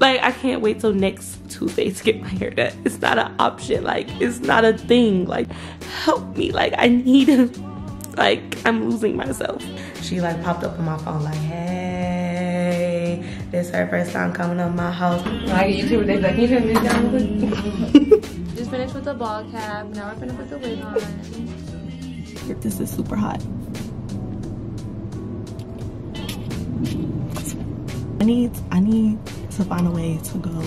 Like, I can't wait till next Tuesday to get my hair done. It's not an option. Like, it's not a thing. Like, help me. Like, I need it. Like, I'm losing myself. She like popped up on my phone like, hey, this is her first time coming on my house. Like, YouTubers, they be like, you turn this down real quick. Just finished with the ball cap. Now we're finished with the wig on. This is super hot. I need to find a way to go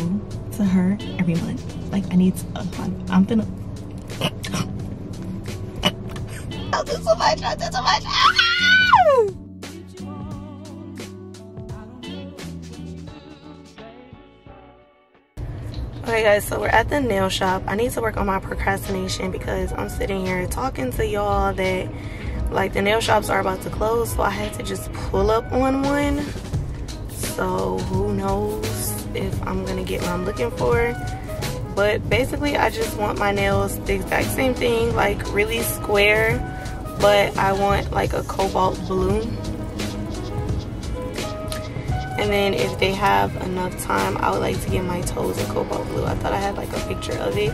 to her every month. Like, I need to find, I'm finna. I did so much, I did so much. Ah! Okay guys, so we're at the nail shop. I need to work on my procrastination because I'm sitting here talking to y'all that like the nail shops are about to close, so I had to just pull up on one. So who knows if I'm gonna get what I'm looking for. But basically I just want my nails the exact same thing, like really square, but I want like a cobalt blue. And then if they have enough time, I would like to get my toes a cobalt blue. I thought I had like a picture of it.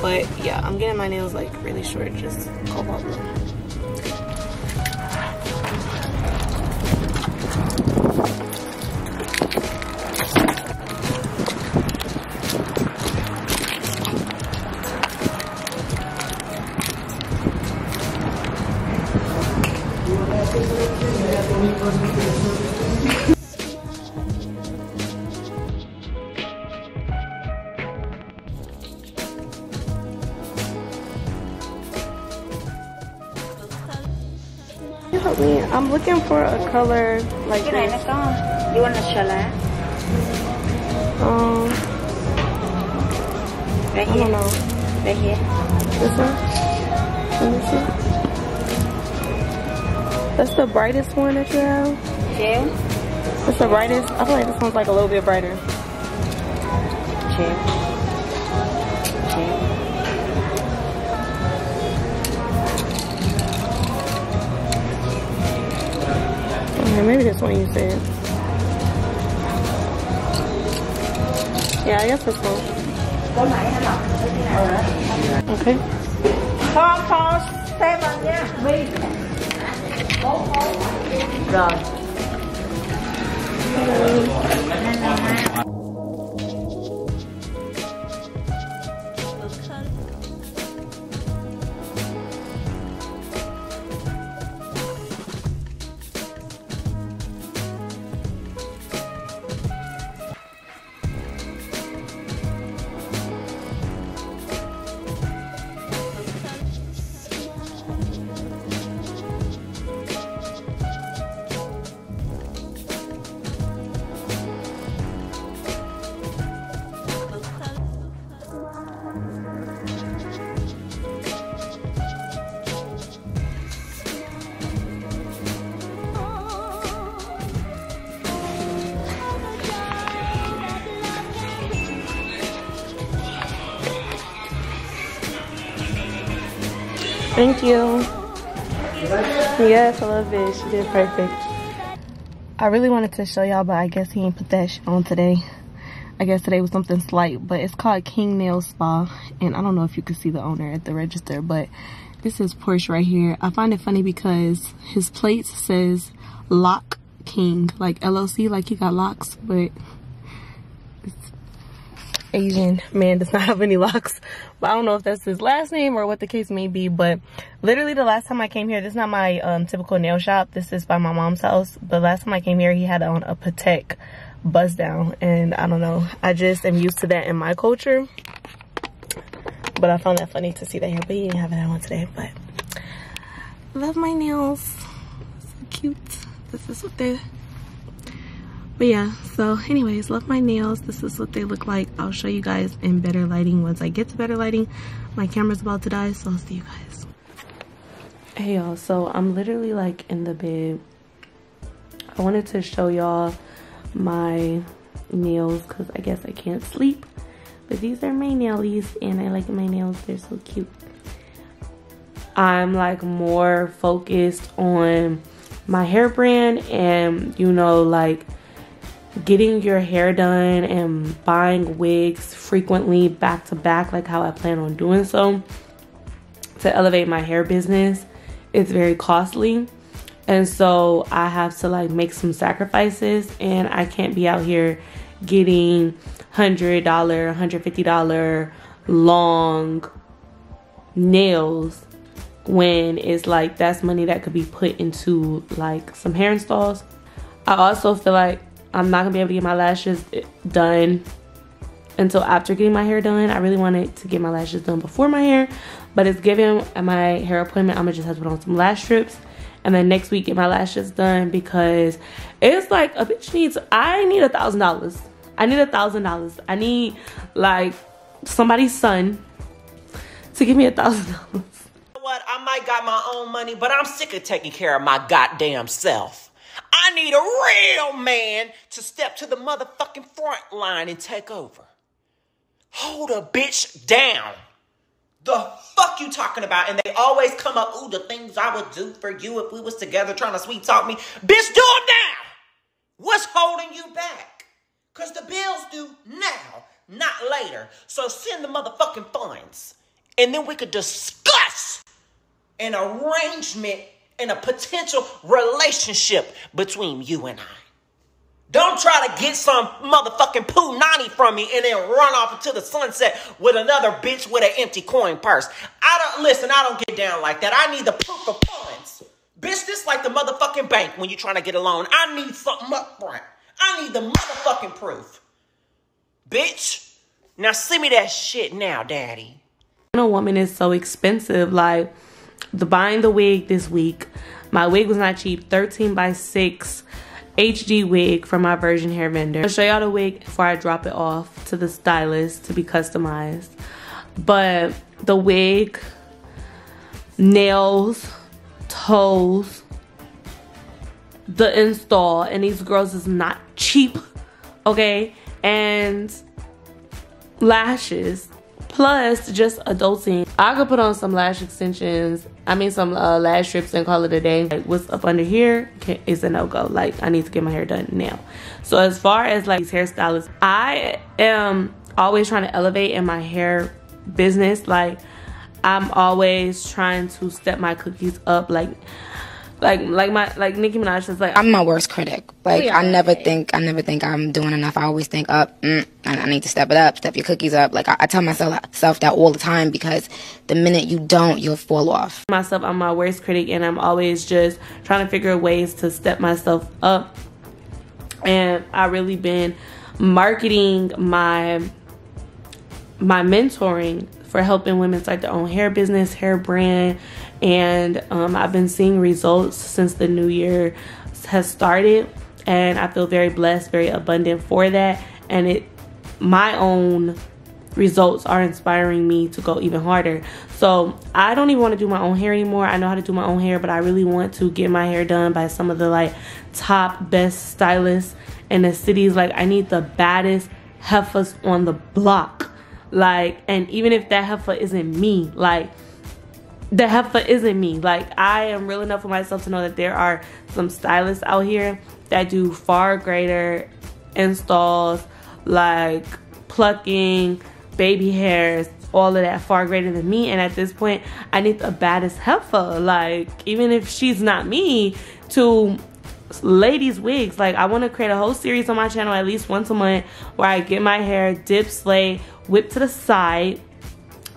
But yeah, I'm getting my nails like really short, just cobalt blue. I'm looking for a color like this. You want a chalet? Right here. I don't know. Right here. This one? And this one? That's the brightest one that you have? Yeah. That's the brightest? I feel like this one's like a little bit brighter. Okay. Maybe this one you said. Yeah, I guess this one. Okay. Hello. Thank you. Yes, I love it. She did perfect. I really wanted to show y'all, but I guess he ain't put that shit on today. I guess today was something slight, but it's called King Nail Spa. And I don't know if you can see the owner at the register, but this is Porsche right here. I find it funny because his plate says Lock King, like LOC, like he got locks, but it's Asian man does not have any locks. But I don't know if that's his last name or what the case may be. But literally the last time I came here, this is not my typical nail shop. This is by my mom's house. But last time I came here, he had on a Patek buzz down. And I don't know, I just am used to that in my culture. But I found that funny to see that here. But he didn't have that one today. But love my nails. So cute. This is what they... But yeah, so anyways, love my nails. This is what they look like. I'll show you guys in better lighting once I get to better lighting. My camera's about to die, so I'll see you guys. Hey y'all, so I'm literally like in the bed. I wanted to show y'all my nails because I guess I can't sleep. But these are my nailies and I like my nails. They're so cute. I'm like more focused on my hair brand and, you know, like getting your hair done and buying wigs frequently back to back, like how I plan on doing so to elevate my hair business, it's very costly. And so I have to like make some sacrifices, and I can't be out here getting $100, $150 long nails when it's like that's money that could be put into like some hair installs. I also feel like I'm not gonna be able to get my lashes done until after getting my hair done. I really wanted to get my lashes done before my hair, but it's given my hair appointment, I'm gonna just have to put on some lash strips and then next week get my lashes done, because it's like a bitch needs, I need $1,000. I need $1,000. I need like somebody's son to give me $1,000. What? I might got my own money, but I'm sick of taking care of my goddamn self. I need a real man to step to the motherfucking front line and take over. Hold a bitch down. The fuck you talking about? And they always come up, ooh, the things I would do for you if we was together, trying to sweet talk me. Bitch, do it now. What's holding you back? Because the bills due now, not later. So send the motherfucking funds. And then we could discuss an arrangement and a potential relationship between you and I. Don't try to get some motherfucking punani from me and then run off into the sunset with another bitch with an empty coin purse. I don't get down like that. I need the proof of funds. Bitch, this like the motherfucking bank when you're trying to get a loan. I need something up front. I need the motherfucking proof. Bitch, now send me that shit now, daddy. A woman is so expensive, like buying the wig this week. My wig was not cheap, 13x6 HD wig from my Virgin hair vendor. I'll show y'all the wig before I drop it off to the stylist to be customized. But the wig, nails, toes, the install, and these girls is not cheap, okay? And lashes, plus just adulting. I could put on some lash extensions, some lash strips, and call it a day. Like, what's up under here is a no-go. Like, I need to get my hair done now. So as far as like these hairstylists, I am always trying to elevate in my hair business. Like, I'm always trying to step my cookies up. Like Nicki Minaj is like, I'm my worst critic. Like, I never think I'm doing enough. I always think up. I need to step it up, step your cookies up. Like, I tell myself that all the time, because the minute you don't, you'll fall off. I'm my worst critic, and I'm always just trying to figure out ways to step myself up. And I really been marketing my mentoring for helping women start their own hair business, hair brand. And I've been seeing results since the new year has started, and I feel very blessed, very abundant for that. And my own results are inspiring me to go even harder. So I don't even want to do my own hair anymore. I know how to do my own hair, but I really want to get my hair done by some of the like top best stylists in the cities. Like, I need the baddest heifers on the block. Like, and even if that heifer isn't me, like, the heifer isn't me. Like, I am real enough with myself to know that there are some stylists out here that do far greater installs, like plucking, baby hairs, all of that, far greater than me. And at this point, I need the baddest heifer. Like, even if she's not me, to ladies' wigs. Like, I want to create a whole series on my channel at least once a month where I get my hair dip, slay, whip to the side,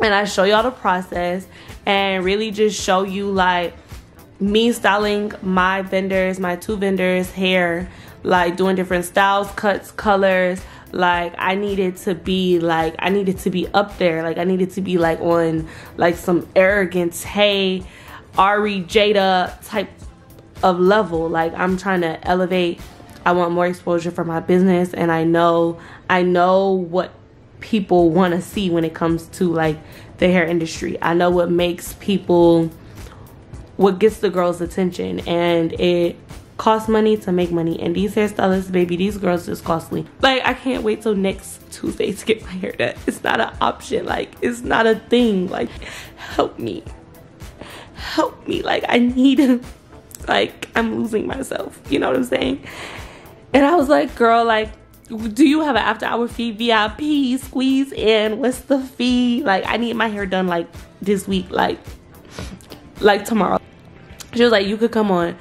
and I show y'all the process. And really just show you like me styling my vendors, my two vendors' hair, like doing different styles, cuts, colors. Like, I needed to be up there. Like, I needed to be like on like some arrogance, hey, Ari Jada type of level. Like, I'm trying to elevate. I want more exposure for my business, and I know what people want to see when it comes to like the hair industry. I know what makes people, what gets the girls' attention, and it costs money to make money. And these hairstylists, baby, these girls is costly. Like, I can't wait till next Tuesday to get my hair done. It's not an option. Like, it's not a thing. Like, help me. Help me. Like, I need, like, I'm losing myself. You know what I'm saying? And I was like, girl, like, do you have an after hour fee, VIP, squeeze in? What's the fee? Like, I need my hair done like this week, like tomorrow. She was like, you could come on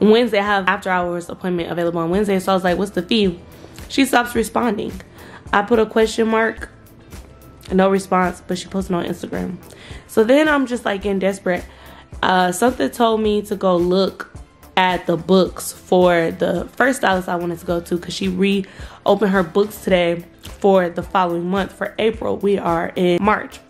Wednesday. I have after hours appointment available on Wednesday. So I was like, what's the fee? She stops responding. I put a question mark, no response, but she posted on Instagram. So then I'm just like getting desperate. Something told me to go look at the books for the first stylist I wanted to go to, because she reopened her books today for the following month. For April, we are in March.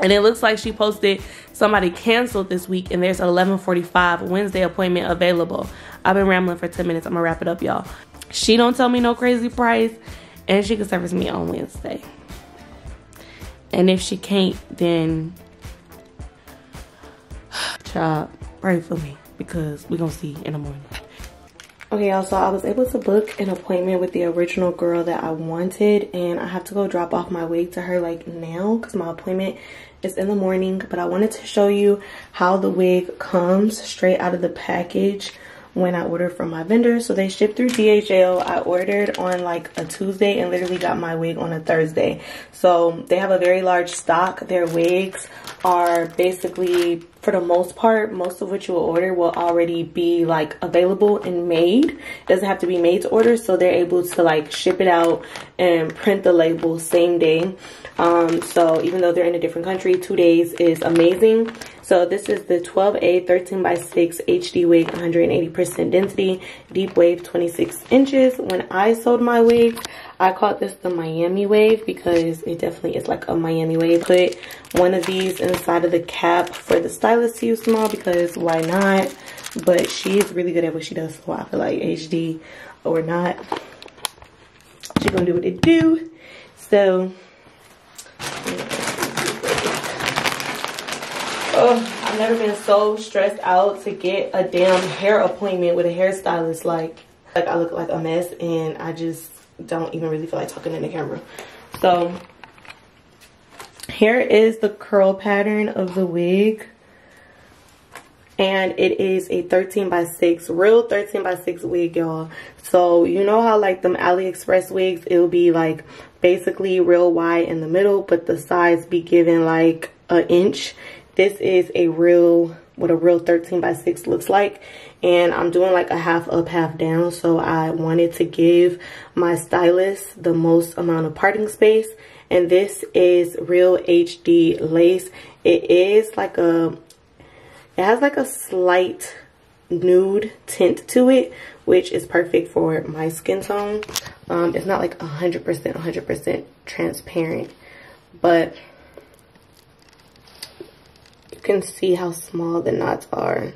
And it looks like she posted somebody canceled this week and there's 11:45 Wednesday appointment available. I've been rambling for 10 minutes. I'm gonna wrap it up, y'all. She don't tell me no crazy price, and she can service me on Wednesday. And if she can't, then child, pray for me, because we're gonna see in the morning. Okay, y'all, so I was able to book an appointment with the original girl that I wanted, and I have to go drop off my wig to her like now, because my appointment is in the morning. But I wanted to show you how the wig comes straight out of the package when I order from my vendor. So they ship through DHL. I ordered on like a Tuesday and literally got my wig on a Thursday. So they have a very large stock. Their wigs are basically, for the most part, most of what you will order will already be like available and made. It doesn't have to be made to order, so they're able to like ship it out and print the label same day. So even though they're in a different country, 2 days is amazing. So this is the 12A 13x6 HD wig, 180% density, deep wave, 26 inches. When I sold my wig, I called this the Miami wave, because it definitely is like a Miami wave. Put one of these inside of the cap for the stylist to use small, because why not? But she is really good at what she does, so I feel like HD or not, she gonna do what it do. So, oh, I've never been so stressed out to get a damn hair appointment with a hairstylist. Like I look like a mess, and I just don't even really feel like talking in the camera. So here is the curl pattern of the wig, and it is a 13x6, real 13x6 wig, y'all. So you know how like them AliExpress wigs, it'll be like basically real wide in the middle, but the sides be given like an inch. This is a real, what a real 13x6 looks like. And I'm doing like a half up, half down, so I wanted to give my stylist the most amount of parting space. And this is real HD lace. It is like a, it has like a slight nude tint to it, which is perfect for my skin tone. It's not like 100% transparent, but you can see how small the knots are.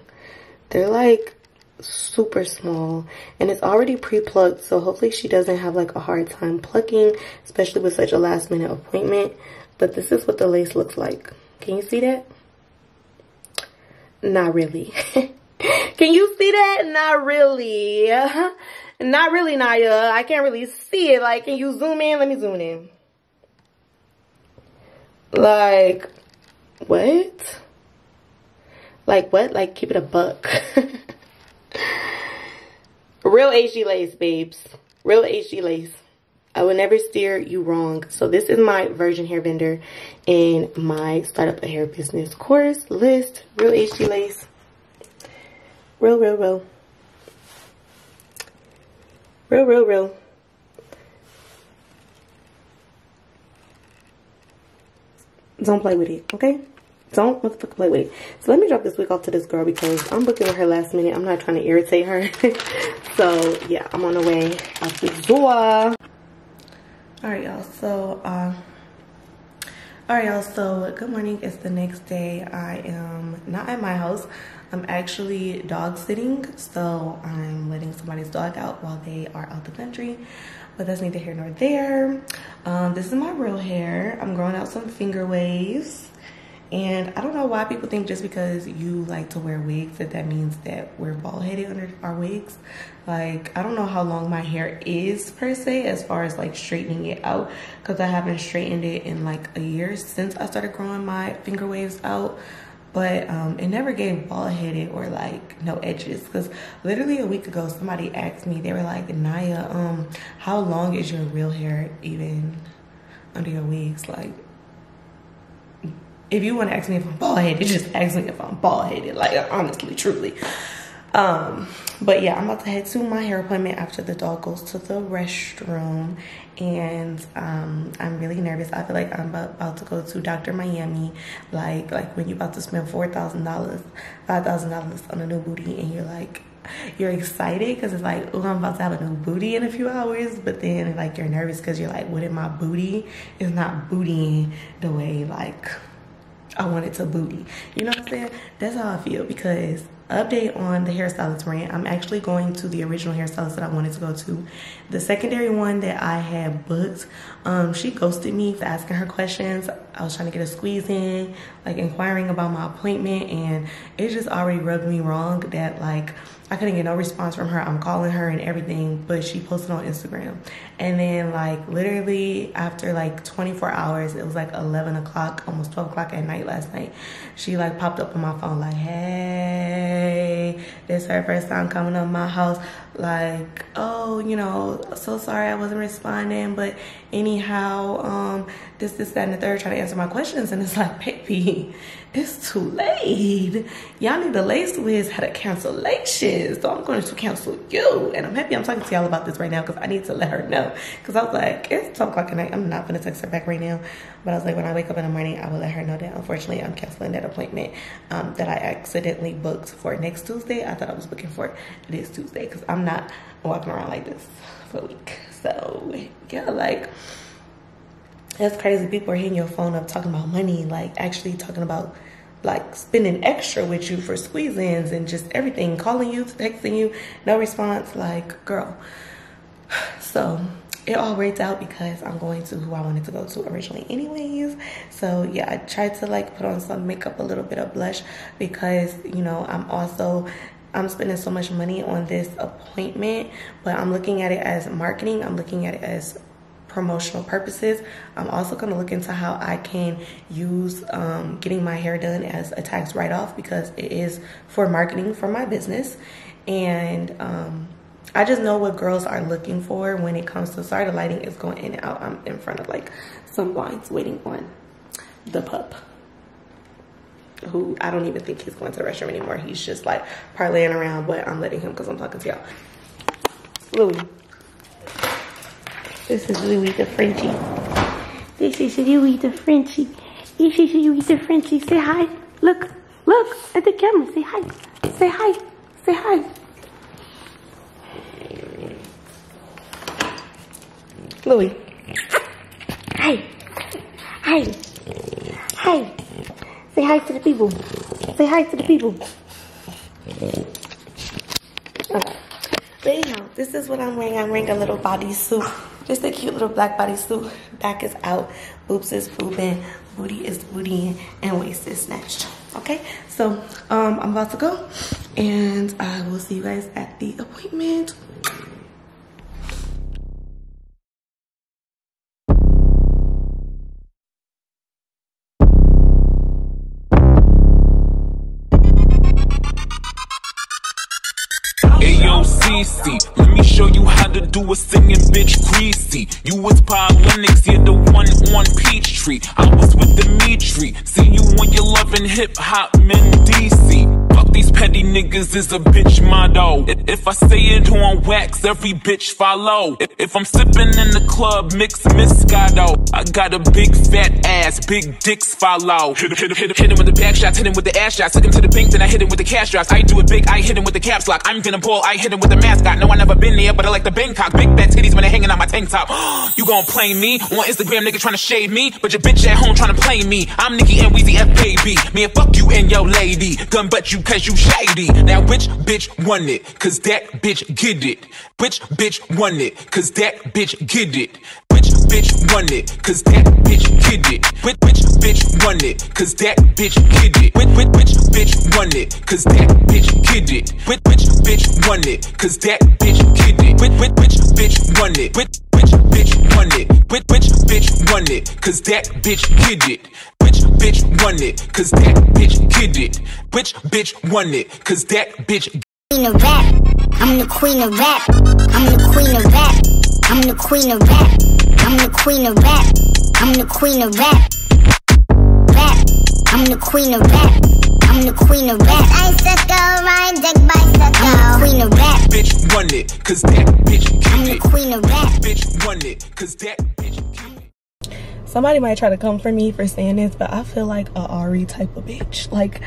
They're like super small, and it's already pre-plucked, so hopefully she doesn't have like a hard time plucking, especially with such a last minute appointment. But this is what the lace looks like. Can you see that? Not really. Can you see that? Not really. Not really, Naya. I can't really see it. Like, can you zoom in? Let me zoom in. Like, what? Like what? Like, keep it a buck. Real HD lace, babes. Real HD lace. I will never steer you wrong. So this is my virgin hair vendor in my Start Up a Hair Business course list. Real HD lace. Real, real, real. Real, real, real. Don't play with it, okay? Don't motherfucking play with it. So let me drop this wig off to this girl, because I'm booking with her last minute. I'm not trying to irritate her. So yeah, I'm on the way out the door. Alright, y'all. So alright, y'all. So good morning. It's the next day. I am not at my house. I'm actually dog sitting. So I'm letting somebody's dog out while they are out the country. But that's neither here nor there. This is my real hair. I'm growing out some finger waves. And I don't know why people think just because you like to wear wigs that that means that we're bald-headed under our wigs. Like, I don't know how long my hair is per se as far as like straightening it out, because I haven't straightened it in like a year since I started growing my finger waves out. but it never gave bald-headed or like no edges. Because literally a week ago somebody asked me, they were like, Naya, how long is your real hair even under your wigs? Like, if you want to ask me if I'm bald-headed, just ask me if I'm bald-headed, like, honestly, truly. But yeah, I'm about to head to my hair appointment after the dog goes to the restroom, and I'm really nervous. I feel like I'm about to go to Dr. Miami, like when you're about to spend $4,000, $5,000 on a new booty, and you're excited because it's like, oh, I'm about to have a new booty in a few hours, but then like you're nervous because you're like, what if my booty is not bootying the way like I want it to booty? You know what I'm saying? That's how I feel. Because update on the hairstylist rant, I'm actually going to the original hairstylist that I wanted to go to. The secondary one that I had booked, she ghosted me for asking her questions. I was trying to get a squeeze in, like inquiring about my appointment, and it just already rubbed me wrong that like I couldn't get no response from her. I'm calling her and everything, but she posted on Instagram, and then like literally after like 24 hours, it was like 11 o'clock, almost 12 o'clock at night last night, she like popped up on my phone like, hey, this is her first time coming up my house, like, oh, you know, so sorry I wasn't responding, but anyhow, this, that, and the third, trying to answer my questions. And it's like, baby, it's too late. Y'all need to lace Wiz had a cancellation, so I'm going to cancel you. And I'm happy I'm talking to y'all about this right now because I need to let her know. Because I was like, it's 12 o'clock at night, I'm not going to text her back right now. But I was like, when I wake up in the morning, I will let her know that unfortunately I'm canceling that appointment that I accidentally booked for next Tuesday. I thought I was booking for it. It is Tuesday because I'm not walking around like this for a week. So yeah, like, that's crazy. People are hitting your phone up talking about money, like actually talking about like spending extra with you for squeeze-ins and just everything, calling you, texting you, no response, like, girl. So it all worked out because I'm going to who I wanted to go to originally anyways. So yeah, I tried to like put on some makeup, a little bit of blush, because, you know, I'm spending so much money on this appointment, but I'm looking at it as marketing. I'm looking at it as promotional purposes. I'm also going to look into how I can use getting my hair done as a tax write-off, because it is for marketing for my business. And I just know what girls are looking for when it comes to, sorry, the lighting is going in and out. I'm in front of like some blinds waiting on the pup, who I don't even think he's going to the restroom anymore. He's just like parlaying around, but I'm letting him because I'm talking to y'all. Louie. This is Louie the Frenchie. This is Louie the Frenchie. This is Louie the Frenchie. Say hi. Look. Look at the camera. Say hi. Say hi. Say hi. Louie. Hi. Hi. Hi. Say hi to the people. Say hi to the people. Okay. But anyhow, this is what I'm wearing. I'm wearing a little bodysuit. Just a cute little black bodysuit. Back is out. Boobs is boobing. Booty is bootying. And waist is snatched. Okay? So, I'm about to go. And I will see you guys at the appointment. Let me show you how to do a singing, bitch, greasy. You was Pyronics, you're the one on Peachtree. I was with Dimitri. See you when you're loving hip-hop, men DC. Fuck these petty niggas is a bitch motto. If I say it on wax, every bitch follow. If I'm sipping in the club, mix Moscato. I got a big fat ass, big dicks follow. Hit him with the back shots, hit him with the ass shots. Took him to the bank, then I hit him with the cash drops. I do it big, I hit him with the caps lock. I'm gonna ball, I hit him with the mascot. No, I never been there, but I like the Bangkok. Big fat titties when they're hanging out my tank top. You gon' play me on Instagram, nigga, tryna shade me, but your bitch at home tryna play me. I'm Nicki and Weezy F baby. Man, fuck you and your lady. Done but you cause you shady. Now which bitch won it? Cause that bitch get it. Which bitch won it? Cause that bitch get it. Which bitch won it? Cause that bitch get it. Which bitch won it? Cause that bitch get it. Which bitch won it? Cause that bitch get it. Which bitch won it? Cause that bitch get it. Which bitch won it? Which bitch won it? Which bitch won it? Cause that bitch get it. Which bitch won it, cause that bitch did it. Which bitch won it, cause that bitch queen of rap. I'm the queen of rap. I'm the queen of rap. I'm the queen of rap. I'm the queen of rap. I'm the queen of rap. Rap. I'm the queen of rap. I'm the queen of rap. Icicle, rhyme, deck bicycle. I'm the queen of rap. Bitch won it, cause that bitch did it. I'm the queen of rap. Bitch won it, cause that bitch did it. Somebody might try to come for me for saying this, but I feel like a Ari type of bitch. Like,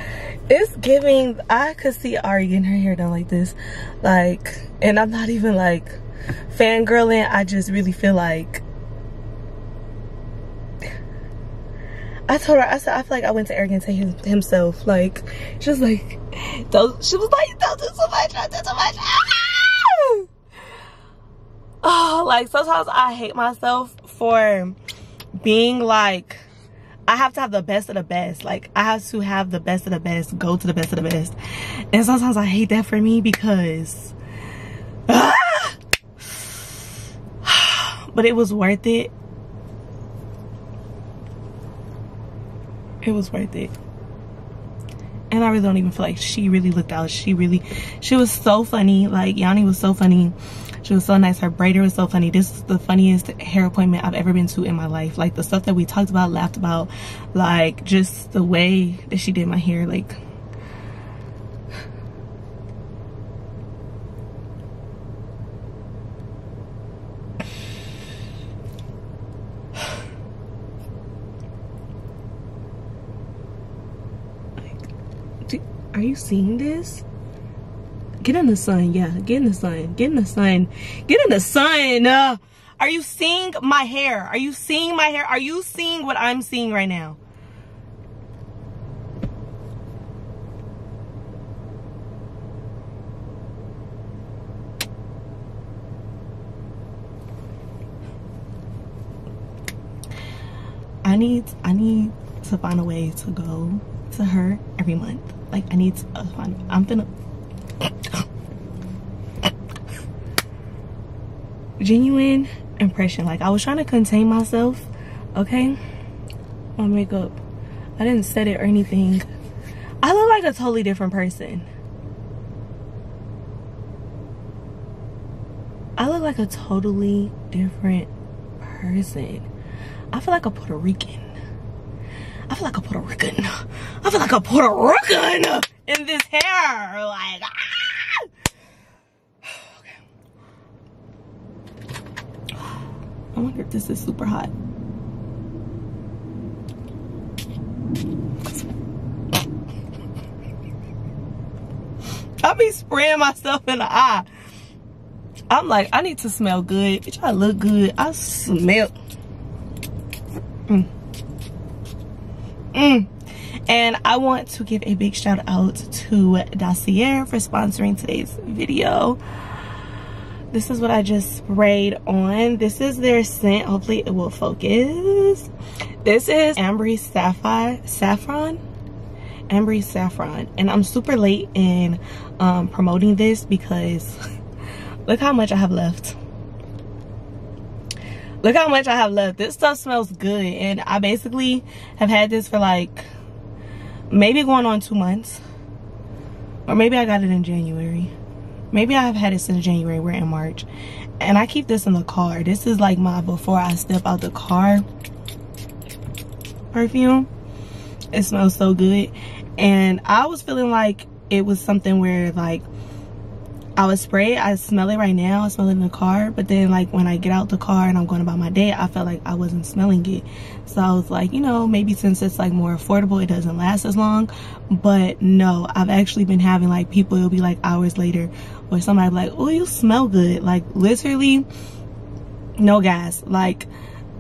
it's giving, I could see Ari getting her hair done like this. Like, and I'm not even like fangirling. I just really feel like, I told her, I said, I feel like I went to arrogant to himself. Like, she was like, don't do so much, don't do so much. Ah! Oh, like, sometimes I hate myself for being like, I have to have the best of the best. Like, I have to have the best of the best, go to the best of the best. And sometimes I hate that for me because, but it was worth it. It was worth it. And I really don't even feel like she really looked out. She was so funny. Like, Yanni was so funny. She was so nice. Her braider was so funny. This is the funniest hair appointment I've ever been to in my life. Like, the stuff that we talked about, laughed about, like, just the way that she did my hair. Like, are you seeing this? Get in the sun, yeah. Get in the sun. Get in the sun. Get in the sun. Are you seeing my hair? Are you seeing my hair? Are you seeing what I'm seeing right now? I need to find a way to go to her every month. Like, I need to find, I'm gonna genuine impression. Like, I was trying to contain myself, okay? My makeup, I didn't set it or anything. I look like a totally different person. I look like a totally different person. I feel like a Puerto Rican. I feel like a Puerto Rican. I feel like a Puerto Rican in this hair. Like, ah! Okay. I wonder if this is super hot. I be spraying myself in the eye. I'm like, I need to smell good. Bitch, I look good. I smell. And I want to give a big shout out to Dossier for sponsoring today's video. This is what I just sprayed on. This is their scent. Hopefully it will focus. This is Ambry Saffron. Ambry Saffron. And I'm super late in promoting this because look how much I have left. Look how much I have left. This stuff smells good. And I basically have had this for like maybe going on 2 months. Or maybe I got it in January. Maybe I've had it since January. We're in March. And I keep this in the car. This is like my before I step out the car perfume. It smells so good. And I was feeling like it was something where like I would spray it, I smell it right now, I smell it in the car, but then like when I get out the car and I'm going about my day, I felt like I wasn't smelling it. So I was like, you know, maybe since it's like more affordable, it doesn't last as long. But no, I've actually been having like people, it'll be like hours later or somebody like, oh, you smell good. Like literally, no guys, like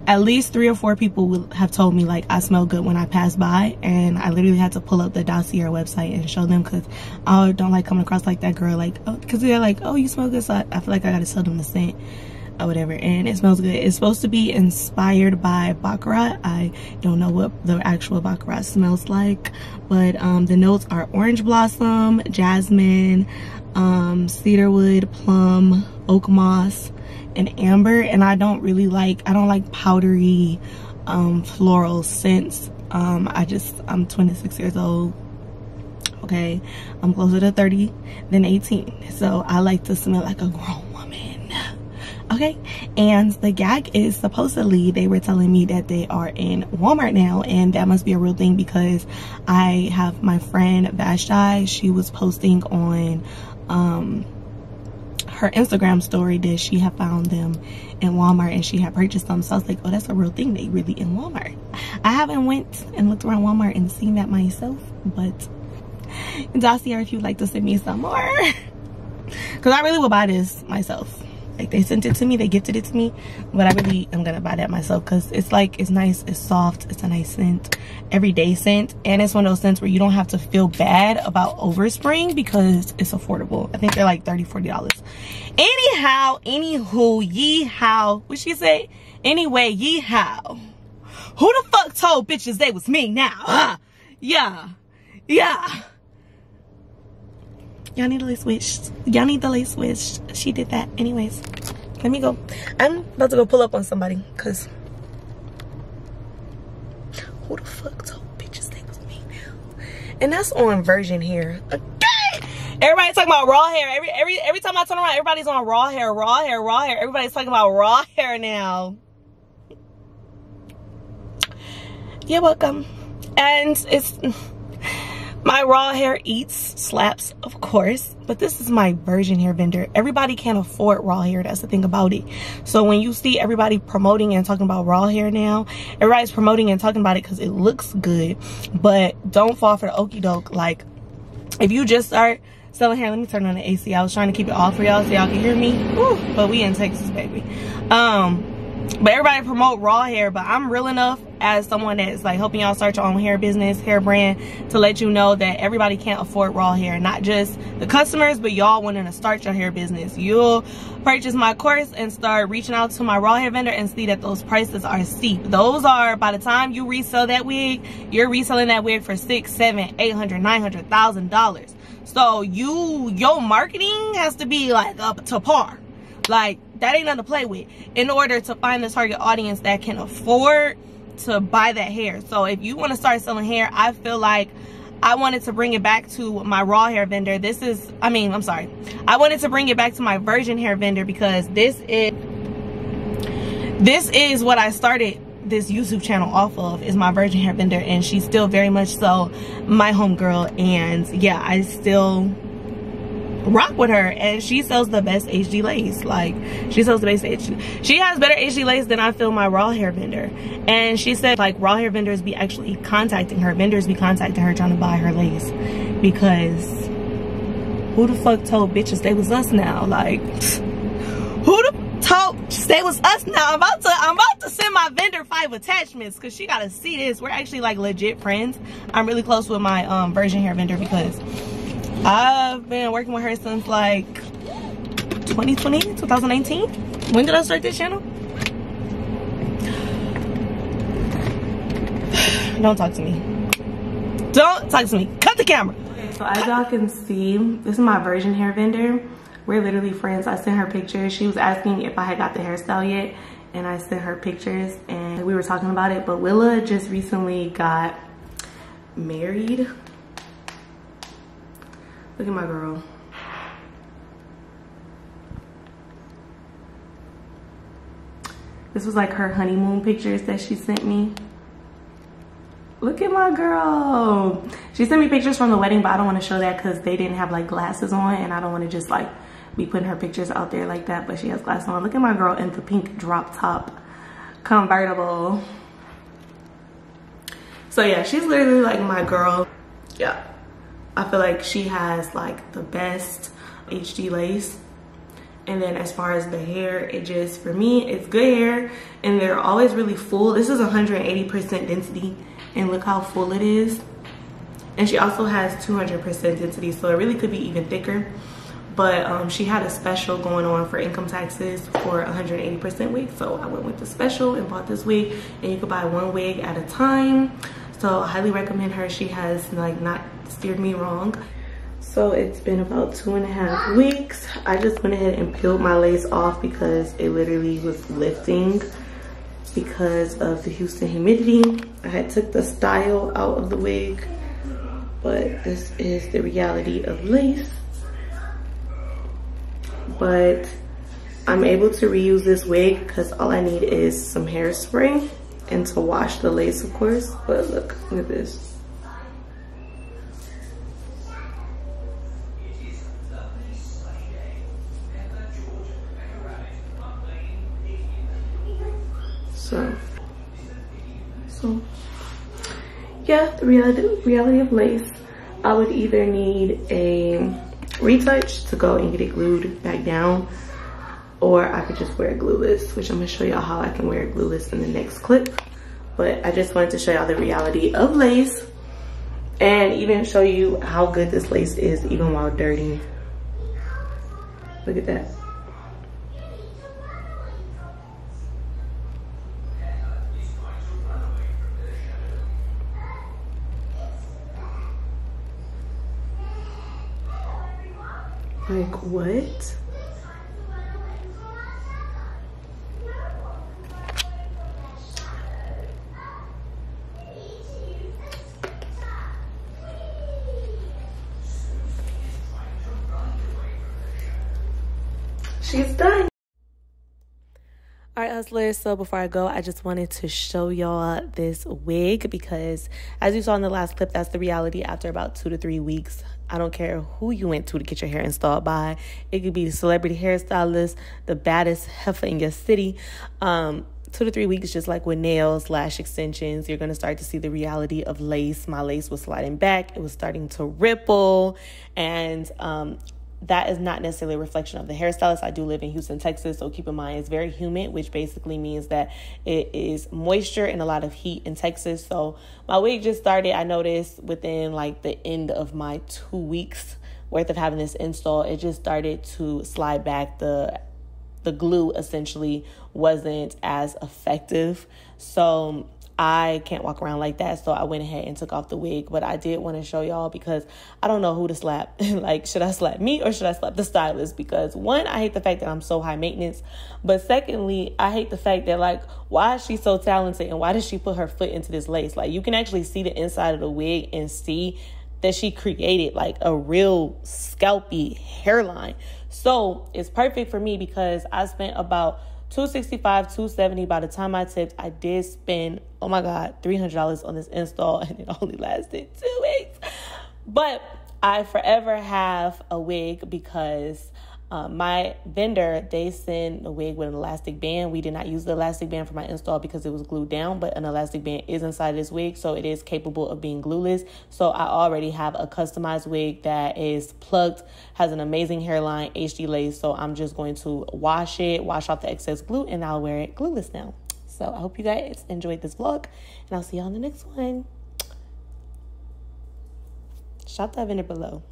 at least 3 or 4 people will have told me like I smell good when I pass by, and I literally had to pull up the Dossier website and show them because I don't like coming across like that girl, like, oh, because they're like, oh, you smell good, so I feel like I gotta tell them the scent or whatever. And it smells good. It's supposed to be inspired by Baccarat. I don't know what the actual Baccarat smells like, but the notes are orange blossom, jasmine, cedarwood, plum, oak moss, and amber. And I don't like powdery floral scents. I'm 26 years old, okay? I'm closer to 30 than 18, so I like to smell like a grown woman, okay? And the gag is supposedly, they were telling me that they are in Walmart now, and that must be a real thing because I have my friend Vashti, she was posting on her Instagram story that she had found them in Walmart and she had purchased them. So I was like, oh, that's a real thing, they really in Walmart. I haven't went and looked around Walmart and seen that myself, but Dossier, if you'd like to send me some more, because I really will buy this myself. Like, they sent it to me, they gifted it to me, but I really am gonna buy that myself because it's like, it's nice, it's soft, it's a nice scent, everyday scent, and it's one of those scents where you don't have to feel bad about overspraying because it's affordable. I think they're like $30–$40. Anyhow, anywho, yee-how, what she say? Anyway, yee-how. Who the fuck told bitches they was me now, huh? Yeah, yeah. Y'all need to lace switched. Y'all need the lace switched. She did that. Anyways, let me go. I'm about to go pull up on somebody because who the fuck told bitches they was me now? And that's on virgin hair. Okay. Everybody's talking about raw hair. Every time I turn around, everybody's on raw hair, raw hair, raw hair. Everybody's talking about raw hair now. You're welcome. And it's... my raw hair eats, slaps, of course, but this is my virgin hair vendor. Everybody can't afford raw hair, that's the thing about it. So when you see everybody promoting and talking about raw hair now, everybody's promoting and talking about it because it looks good, but don't fall for the okie doke. Like, if you just start selling hair, let me turn on the AC. I was trying to keep it off for y'all so y'all can hear me. Woo, but we in Texas, baby. But everybody promote raw hair, but I'm real enough as someone that's like helping y'all start your own hair business, hair brand, to let you know that everybody can't afford raw hair. Not just the customers, but y'all wanting to start your hair business. You'll purchase my course and start reaching out to my raw hair vendor and see that those prices are steep. Those are, by the time you resell that wig, you're reselling that wig for $600, $700, $800, $900, $1,000. So your marketing has to be like up to par. Like, that ain't nothing to play with in order to find the target audience that can afford to buy that hair. So if you want to start selling hair, I feel like I wanted to bring it back to my raw hair vendor. This is, I wanted to bring it back to my virgin hair vendor because this is what I started this YouTube channel off of, is my virgin hair vendor, and she's still very much so my homegirl. And yeah, I still rock with her, and she sells the best HD lace. Like, she sells the best HD. She has better HD lace than I feel my raw hair vendor. And she said, like, raw hair vendors be actually contacting her. Vendors be contacting her trying to buy her lace because who the fuck told bitches they was us now? Like, who the told bitches they was us now? I'm about to send my vendor 5 attachments because she gotta see this. We're actually like legit friends. I'm really close with my virgin hair vendor because I've been working with her since like 2020, 2019. When did I start this channel? Don't talk to me. Don't talk to me. Cut the camera. Okay, so as y'all can see, this is my virgin hair vendor. We're literally friends. I sent her pictures. She was asking if I had got the hairstyle yet, and I sent her pictures, and we were talking about it. But Lila just recently got married. Look at my girl. This was like her honeymoon pictures that she sent me. Look at my girl. She sent me pictures from the wedding, but I don't want to show that because they didn't have like glasses on, and I don't want to just like be putting her pictures out there like that, but she has glasses on. Look at my girl in the pink drop top convertible. So yeah, she's literally like my girl. Yeah. I feel like she has like the best HD lace. And then as far as the hair, it just, for me, it's good hair. And they're always really full. This is 180% density. And look how full it is. And she also has 200% density. So it really could be even thicker. But she had a special going on for income taxes for 180% wig. So I went with the special and bought this wig. And you could buy one wig at a time. So I highly recommend her. She has like not steered me wrong. So it's been about 2.5 weeks. I just went ahead and peeled my lace off because it literally was lifting. because of the Houston humidity. I had took the style out of the wig, but this is the reality of lace. But I'm able to reuse this wig because all I need is some hairspray and to wash the lace, of course. But look at this. So yeah, the reality of lace. I would either need a retouch to go and get it glued back down, or I could just wear it glueless, which I'm gonna show y'all how I can wear it glueless in the next clip. But I just wanted to show y'all the reality of lace and even show you how good this lace is even while dirty. Look at that. Like, what? She's done. All right, hustlers, so before I go, I just wanted to show y'all this wig because as you saw in the last clip, that's the reality after about 2 to 3 weeks. I don't care who you went to get your hair installed by. It could be the celebrity hairstylist, the baddest heifer in your city. 2 to 3 weeks, just like with nails, lash extensions, you're going to start to see the reality of lace. My lace was sliding back. It was starting to ripple. And that is not necessarily a reflection of the hairstylist. I do live in Houston, Texas, so keep in mind it's very humid, which basically means that it is moisture and a lot of heat in Texas. So my wig just started, I noticed within like the end of my 2 weeks worth of having this install, it just started to slide back. The glue essentially wasn't as effective, so I can't walk around like that, so I went ahead and took off the wig. But I did want to show y'all because I don't know who to slap. Like, should I slap me or should I slap the stylist? Because one, I hate the fact that I'm so high maintenance. But secondly, I hate the fact that, like, why is she so talented and why does she put her foot into this lace? Like, you can actually see the inside of the wig and see that she created like a real scalpy hairline. So it's perfect for me because I spent about $265, $270 by the time I tipped. I did spend, oh my God, $300 on this install, and it only lasted 2 weeks. But I forever have a wig because my vendor, they send a wig with an elastic band. We did not use the elastic band for my install because it was glued down, but an elastic band is inside this wig, so it is capable of being glueless. So I already have a customized wig that is plugged, has an amazing hairline, HD lace. So I'm just going to wash it, wash off the excess glue, and I'll wear it glueless now. So I hope you guys enjoyed this vlog, and I'll see y'all in the next one. Shop that vendor below.